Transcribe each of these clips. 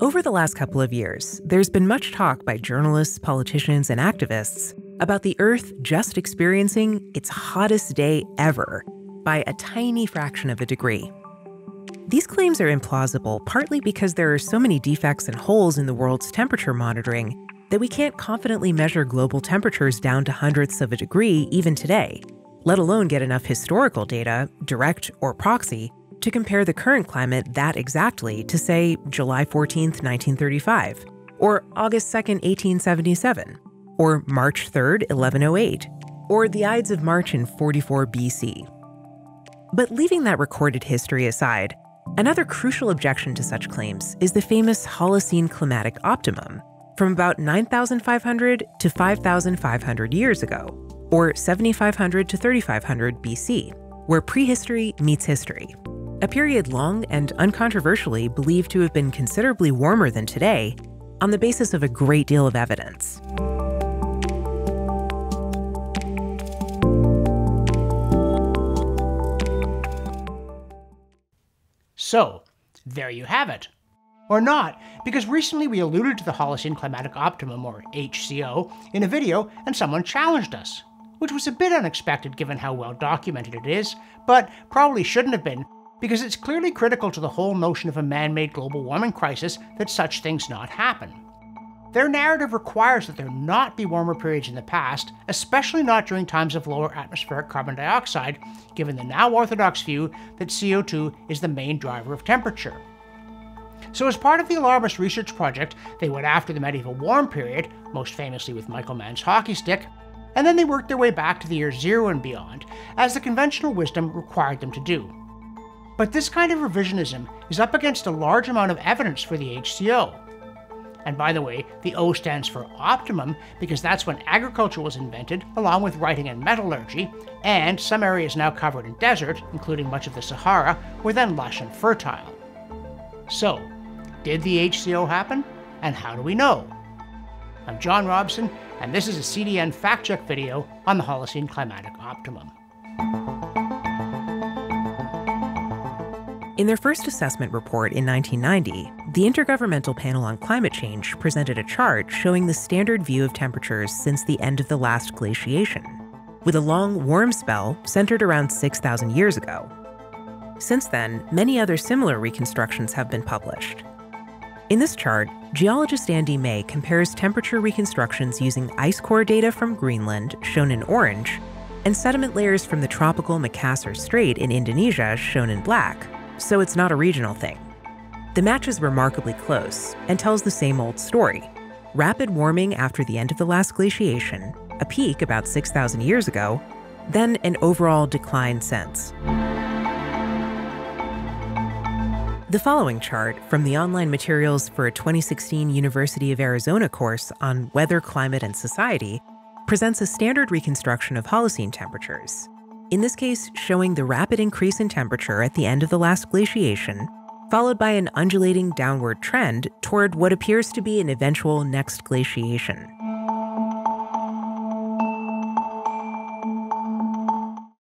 Over the last couple of years, there's been much talk by journalists, politicians, and activists about the Earth just experiencing its hottest day ever by a tiny fraction of a degree. These claims are implausible, partly because there are so many defects and holes in the world's temperature monitoring that we can't confidently measure global temperatures down to hundredths of a degree even today, let alone get enough historical data, direct or proxy, to compare the current climate that exactly to, say, July 14th, 1935, or August 2nd, 1877, or March 3rd, 1108, or the Ides of March in 44 BC. But leaving that recorded history aside, another crucial objection to such claims is the famous Holocene Climatic Optimum from about 9,500 to 5,500 years ago, or 7,500 to 3,500 BC, where prehistory meets history. A period long and uncontroversially believed to have been considerably warmer than today on the basis of a great deal of evidence. So, there you have it. Or not, because recently we alluded to the Holocene Climatic Optimum, or HCO, in a video and someone challenged us, which was a bit unexpected given how well documented it is, but probably shouldn't have been, because it's clearly critical to the whole notion of a man-made global warming crisis that such things not happen. Their narrative requires that there not be warmer periods in the past, especially not during times of lower atmospheric carbon dioxide, given the now orthodox view that CO2 is the main driver of temperature. So as part of the alarmist research project, they went after the medieval warm period, most famously with Michael Mann's hockey stick, and then they worked their way back to the year zero and beyond, as the conventional wisdom required them to do. But this kind of revisionism is up against a large amount of evidence for the HCO. And by the way, the O stands for optimum because that's when agriculture was invented, along with writing and metallurgy, and some areas now covered in desert, including much of the Sahara, were then lush and fertile. So, did the HCO happen? And how do we know? I'm John Robson, and this is a CDN Fact Check video on the Holocene Climatic Optimum. In their first assessment report in 1990, the Intergovernmental Panel on Climate Change presented a chart showing the standard view of temperatures since the end of the last glaciation, with a long warm spell centered around 6,000 years ago. Since then, many other similar reconstructions have been published. In this chart, geologist Andy May compares temperature reconstructions using ice core data from Greenland, shown in orange, and sediment layers from the tropical Makassar Strait in Indonesia, shown in black. So it's not a regional thing. The match is remarkably close and tells the same old story. Rapid warming after the end of the last glaciation, a peak about 6,000 years ago, then an overall decline since. The following chart from the online materials for a 2016 University of Arizona course on weather, climate, and society presents a standard reconstruction of Holocene temperatures. In this case, showing the rapid increase in temperature at the end of the last glaciation, followed by an undulating downward trend toward what appears to be an eventual next glaciation.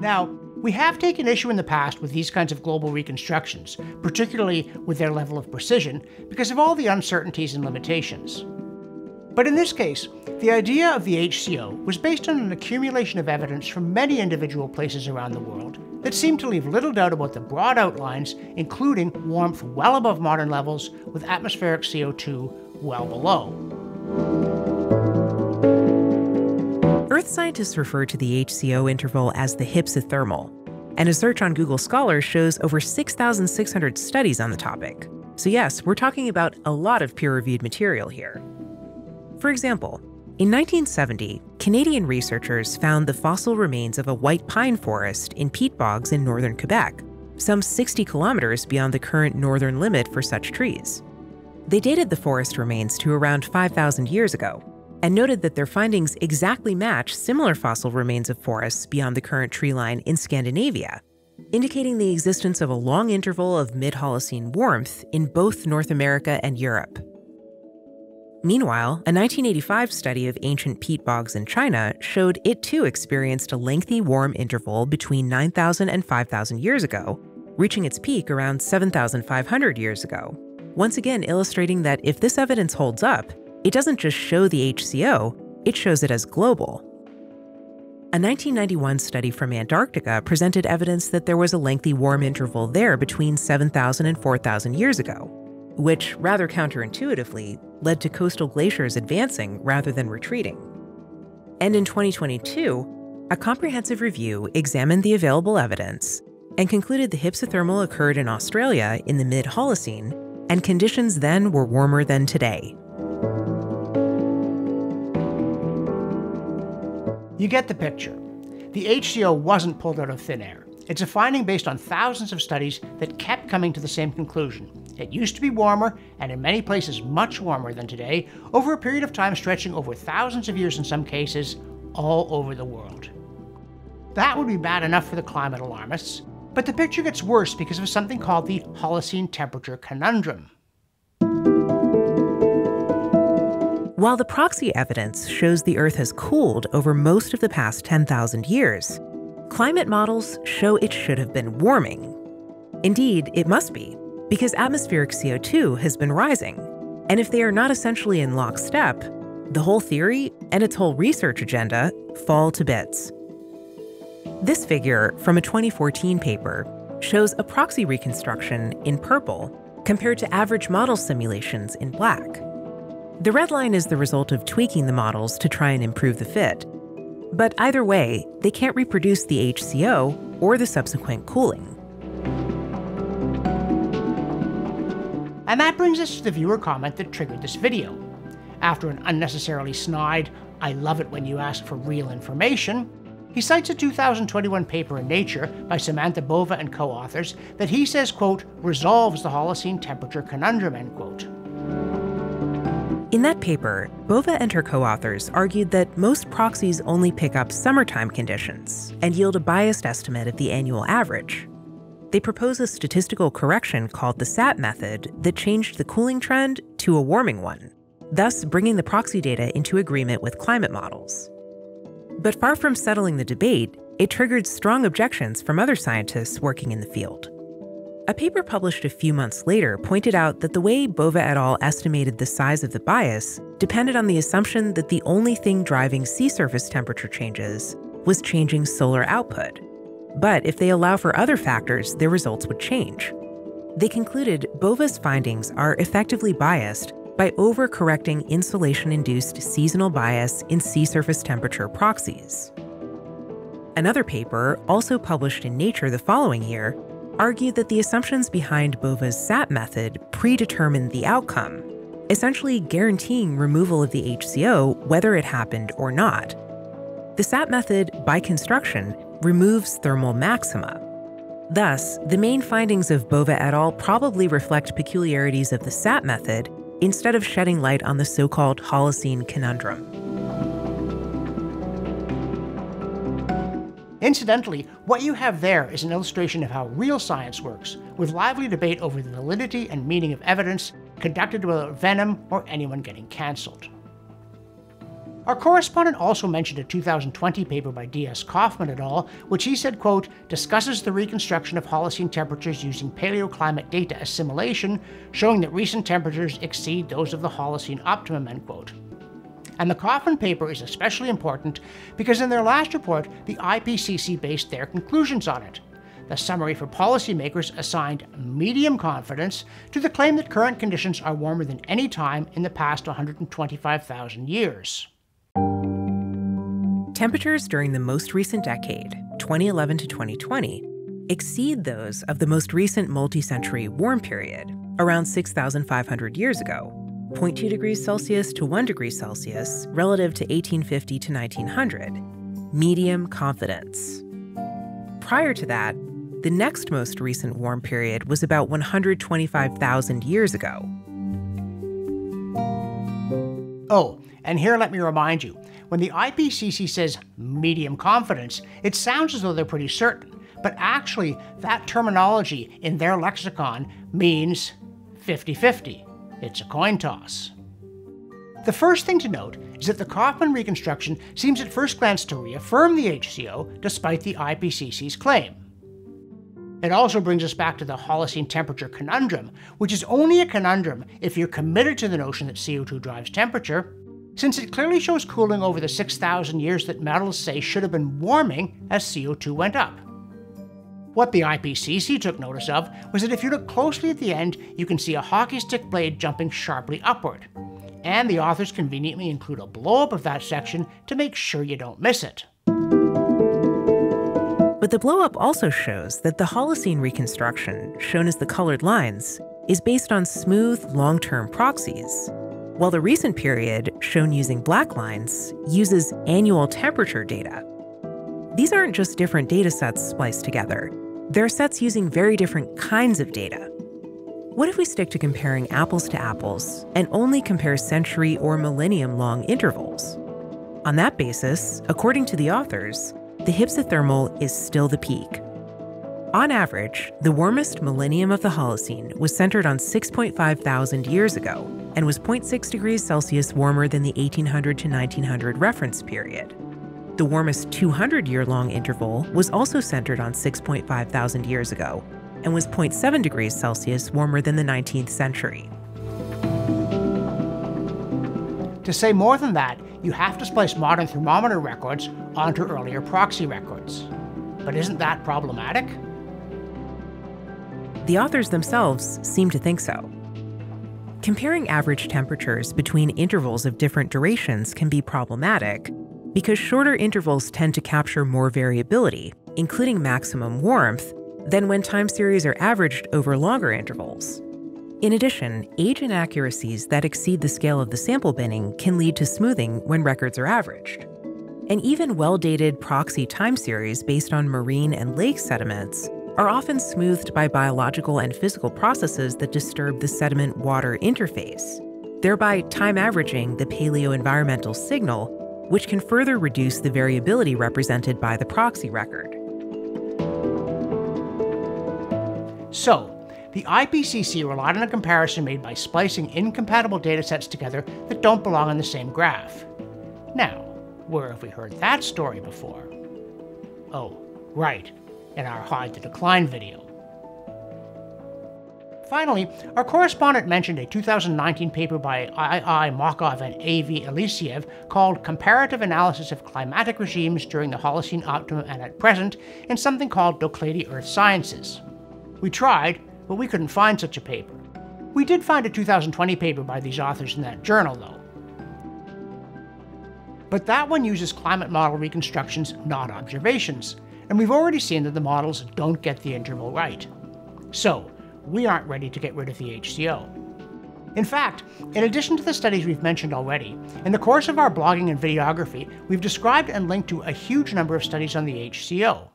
Now, we have taken issue in the past with these kinds of global reconstructions, particularly with their level of precision, because of all the uncertainties and limitations. But in this case, the idea of the HCO was based on an accumulation of evidence from many individual places around the world that seemed to leave little doubt about the broad outlines, including warmth well above modern levels with atmospheric CO2 well below. Earth scientists refer to the HCO interval as the hypsithermal, and a search on Google Scholar shows over 6,600 studies on the topic. So yes, we're talking about a lot of peer-reviewed material here. For example, in 1970, Canadian researchers found the fossil remains of a white pine forest in peat bogs in northern Quebec, some 60 kilometers beyond the current northern limit for such trees. They dated the forest remains to around 5,000 years ago and noted that their findings exactly match similar fossil remains of forests beyond the current tree line in Scandinavia, indicating the existence of a long interval of mid-Holocene warmth in both North America and Europe. Meanwhile, a 1985 study of ancient peat bogs in China showed it too experienced a lengthy warm interval between 9,000 and 5,000 years ago, reaching its peak around 7,500 years ago. Once again illustrating that if this evidence holds up, it doesn't just show the HCO, it shows it as global. A 1991 study from Antarctica presented evidence that there was a lengthy warm interval there between 7,000 and 4,000 years ago, which, rather counterintuitively, led to coastal glaciers advancing rather than retreating. And in 2022, a comprehensive review examined the available evidence and concluded the hypsithermal occurred in Australia in the mid-Holocene, and conditions then were warmer than today. You get the picture. The HCO wasn't pulled out of thin air. It's a finding based on thousands of studies that kept coming to the same conclusion. It used to be warmer, and in many places much warmer than today, over a period of time stretching over thousands of years in some cases, all over the world. That would be bad enough for the climate alarmists, but the picture gets worse because of something called the Holocene temperature conundrum. While the proxy evidence shows the Earth has cooled over most of the past 10,000 years, climate models show it should have been warming. Indeed, it must be, because atmospheric CO2 has been rising. And if they are not essentially in lockstep, the whole theory and its whole research agenda fall to bits. This figure from a 2014 paper shows a proxy reconstruction in purple compared to average model simulations in black. The red line is the result of tweaking the models to try and improve the fit. But either way, they can't reproduce the HCO or the subsequent cooling. And that brings us to the viewer comment that triggered this video. After an unnecessarily snide, "I love it when you ask for real information," he cites a 2021 paper in Nature by Samantha Bova and co-authors that he says, quote, resolves the Holocene temperature conundrum, end quote. In that paper, Bova and her co-authors argued that most proxies only pick up summertime conditions and yield a biased estimate of the annual average. They propose a statistical correction called the SAT method that changed the cooling trend to a warming one, thus bringing the proxy data into agreement with climate models. But far from settling the debate, it triggered strong objections from other scientists working in the field. A paper published a few months later pointed out that the way Bova et al. Estimated the size of the bias depended on the assumption that the only thing driving sea surface temperature changes was changing solar output. But if they allow for other factors, their results would change. They concluded Bova's findings are effectively biased by overcorrecting insolation-induced seasonal bias in sea surface temperature proxies. Another paper, also published in Nature the following year, argued that the assumptions behind Bova's SAT method predetermined the outcome, essentially guaranteeing removal of the HCO whether it happened or not. The SAT method, by construction, removes thermal maxima. Thus, the main findings of Bova et al. Probably reflect peculiarities of the SAT method instead of shedding light on the so-called Holocene conundrum. Incidentally, what you have there is an illustration of how real science works, with lively debate over the validity and meaning of evidence conducted without venom or anyone getting cancelled. Our correspondent also mentioned a 2020 paper by D.S. Kaufman et al., which he said, quote, discusses the reconstruction of Holocene temperatures using paleoclimate data assimilation, showing that recent temperatures exceed those of the Holocene optimum, end quote. And the Kaufman paper is especially important because in their last report, the IPCC based their conclusions on it. The summary for policymakers assigned medium confidence to the claim that current conditions are warmer than any time in the past 125,000 years. Temperatures during the most recent decade, 2011 to 2020, exceed those of the most recent multi-century warm period, around 6,500 years ago. 0.2 degrees Celsius to 1 degree Celsius relative to 1850 to 1900, medium confidence. Prior to that, the next most recent warm period was about 125,000 years ago. Oh, and here let me remind you, when the IPCC says medium confidence, it sounds as though they're pretty certain, but actually that terminology in their lexicon means 50-50. It's a coin toss. The first thing to note is that the Kaufman reconstruction seems at first glance to reaffirm the HCO despite the IPCC's claim. It also brings us back to the Holocene temperature conundrum, which is only a conundrum if you're committed to the notion that CO2 drives temperature, since it clearly shows cooling over the 6,000 years that models say should have been warming as CO2 went up. What the IPCC took notice of was that if you look closely at the end, you can see a hockey stick blade jumping sharply upward, and the authors conveniently include a blow-up of that section to make sure you don't miss it. But the blow-up also shows that the Holocene reconstruction, shown as the colored lines, is based on smooth, long-term proxies, while the recent period, shown using black lines, uses annual temperature data. These aren't just different data sets spliced together. They're sets using very different kinds of data. What if we stick to comparing apples to apples and only compare century or millennium-long intervals? On that basis, according to the authors, the hypsithermal is still the peak. On average, the warmest millennium of the Holocene was centered on 6.5 thousand years ago and was 0.6 degrees Celsius warmer than the 1800 to 1900 reference period. The warmest 200-year-long interval was also centered on 6.5 thousand years ago and was 0.7 degrees Celsius warmer than the 19th century. To say more than that, you have to splice modern thermometer records onto earlier proxy records. But isn't that problematic? The authors themselves seem to think so. Comparing average temperatures between intervals of different durations can be problematic because shorter intervals tend to capture more variability, including maximum warmth, than when time series are averaged over longer intervals. In addition, age inaccuracies that exceed the scale of the sample binning can lead to smoothing when records are averaged. And even well-dated proxy time series based on marine and lake sediments are often smoothed by biological and physical processes that disturb the sediment-water interface, thereby time averaging the paleoenvironmental signal, which can further reduce the variability represented by the proxy record. So, the IPCC relied on a comparison made by splicing incompatible datasets together that don't belong in the same graph. Now, where have we heard that story before? Oh, right, in our Hide the Decline video. Finally, our correspondent mentioned a 2019 paper by I.I. Mokov and A.V. Eliseev called Comparative Analysis of Climatic Regimes During the Holocene Optimum and at Present in something called Doklady Earth Sciences. We tried, but we couldn't find such a paper. We did find a 2020 paper by these authors in that journal, though. But that one uses climate model reconstructions, not observations, and we've already seen that the models don't get the interval right. So, we aren't ready to get rid of the HCO. In fact, in addition to the studies we've mentioned already, in the course of our blogging and videography, we've described and linked to a huge number of studies on the HCO.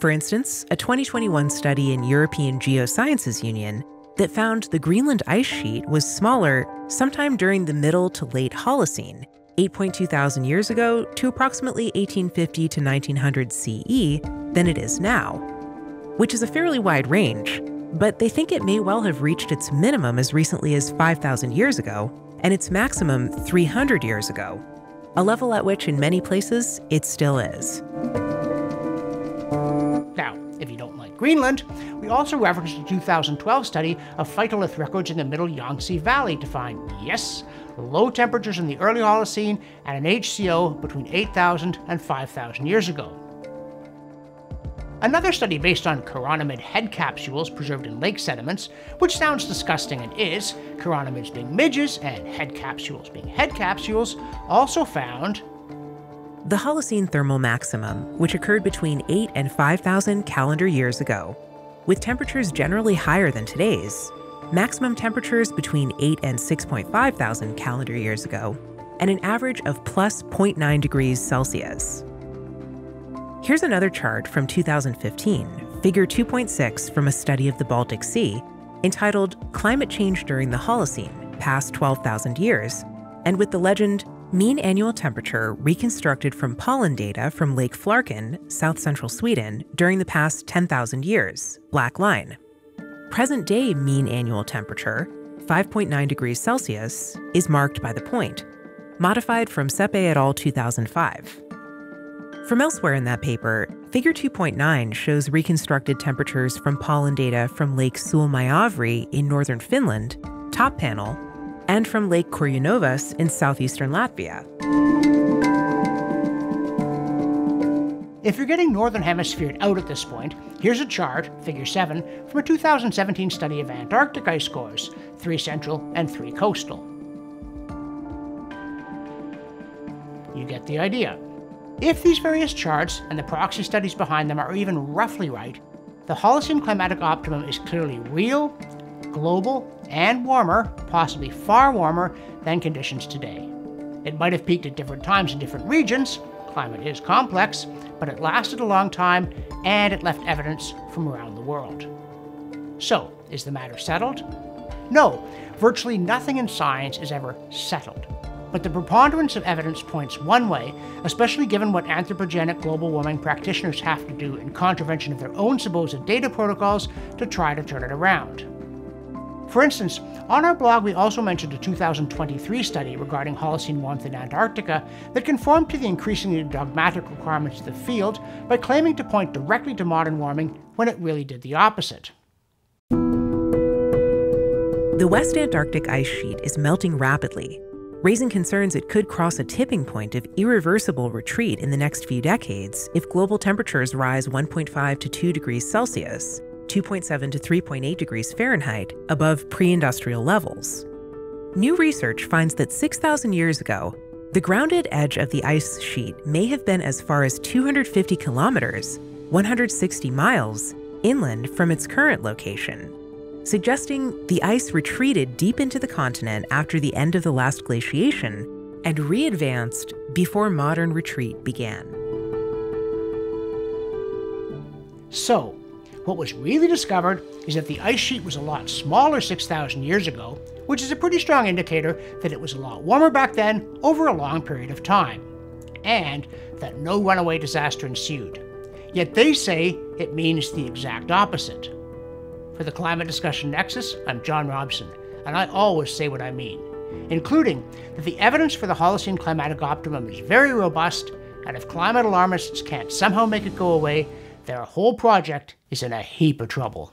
For instance, a 2021 study in European Geosciences Union that found the Greenland ice sheet was smaller sometime during the middle to late Holocene, 8.2 thousand years ago to approximately 1850 to 1900 CE, than it is now, which is a fairly wide range, but they think it may well have reached its minimum as recently as 5,000 years ago and its maximum 300 years ago, a level at which in many places it still is. Greenland, we also referenced a 2012 study of phytolith records in the middle Yangtze Valley to find, yes, low temperatures in the early Holocene and an HCO between 8,000 and 5,000 years ago. Another study based on chironomid head capsules preserved in lake sediments, which sounds disgusting and is, chironomids being midges and head capsules being head capsules, also found the Holocene thermal maximum, which occurred between 8 and 5,000 calendar years ago, with temperatures generally higher than today's, maximum temperatures between 8 and 6.5 thousand calendar years ago, and an average of plus 0.9 degrees Celsius. Here's another chart from 2015, figure 2.6 from a study of the Baltic Sea, entitled Climate Change During the Holocene, Past 12,000 Years, and with the legend, mean annual temperature reconstructed from pollen data from Lake Flarken, south-central Sweden, during the past 10,000 years, black line. Present-day mean annual temperature, 5.9 degrees Celsius, is marked by the point, modified from Sepe et al. 2005. From elsewhere in that paper, Figure 2.9 shows reconstructed temperatures from pollen data from Lake Sulmajavri in northern Finland, top panel, and from Lake Koryanovas in southeastern Latvia. If you're getting northern hemisphere out at this point, here's a chart, Figure 7, from a 2017 study of Antarctic ice cores, 3 central and 3 coastal. You get the idea. If these various charts and the proxy studies behind them are even roughly right, the Holocene climatic optimum is clearly real, global, and warmer, possibly far warmer, than conditions today. It might have peaked at different times in different regions, climate is complex, but it lasted a long time and it left evidence from around the world. So, is the matter settled? No, virtually nothing in science is ever settled. But the preponderance of evidence points one way, especially given what anthropogenic global warming practitioners have to do in contravention of their own supposed data protocols to try to turn it around. For instance, on our blog we also mentioned a 2023 study regarding Holocene warmth in Antarctica that conformed to the increasingly dogmatic requirements of the field by claiming to point directly to modern warming when it really did the opposite. The West Antarctic ice sheet is melting rapidly, raising concerns it could cross a tipping point of irreversible retreat in the next few decades if global temperatures rise 1.5 to 2 degrees Celsius, 2.7 to 3.8 degrees Fahrenheit, above pre-industrial levels. New research finds that 6,000 years ago, the grounded edge of the ice sheet may have been as far as 250 kilometers, 160 miles, inland from its current location, suggesting the ice retreated deep into the continent after the end of the last glaciation and re-advanced before modern retreat began. So, what was really discovered is that the ice sheet was a lot smaller 6,000 years ago, which is a pretty strong indicator that it was a lot warmer back then over a long period of time, and that no runaway disaster ensued. Yet they say it means the exact opposite. For the Climate Discussion Nexus, I'm John Robson, and I always say what I mean, including that the evidence for the Holocene climatic optimum is very robust, and if climate alarmists can't somehow make it go away, their whole project is in a heap of trouble.